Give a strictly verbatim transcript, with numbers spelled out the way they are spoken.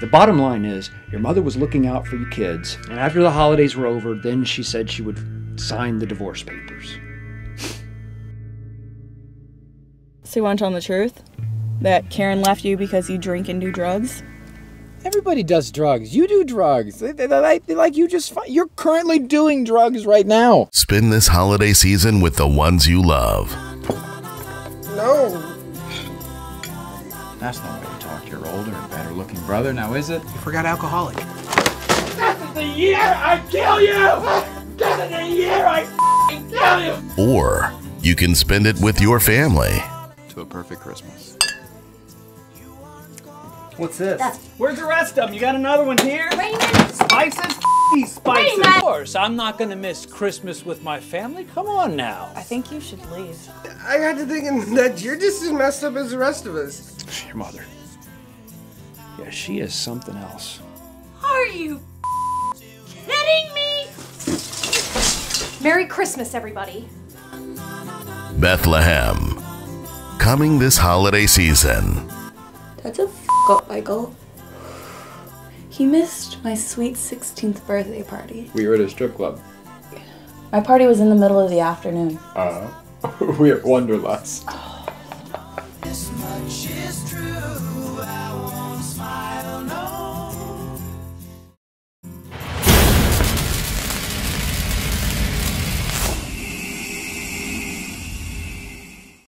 The bottom line is, your mother was looking out for you kids, and after the holidays were over, then she said she would sign the divorce papers. So you want to tell them the truth? That Karen left you because you drink and do drugs? Everybody does drugs. You do drugs. They, they, they, they, like you just, you're currently doing drugs right now. Spend this holiday season with the ones you love. No. That's not the way to talk to your older and better looking brother, now is it? You forgot alcoholic. This is the year I kill you! This is the year I f***ing kill you! Or you can spend it with your family. To a perfect Christmas. What's this? That's Where's the rest of them? You got another one here? Raymond. Spices? F these spices. Raymond. Of course, I'm not gonna miss Christmas with my family. Come on now. I think you should leave. I got to thinking that you're just as messed up as the rest of us. Your mother. Yeah, she is something else. Are you kidding me? Merry Christmas, everybody. Bethlehem. Coming this holiday season. That's a up, Michael. He missed my sweet sixteenth birthday party. We were at a strip club. My party was in the middle of the afternoon. Uh, we were at Wonderlust.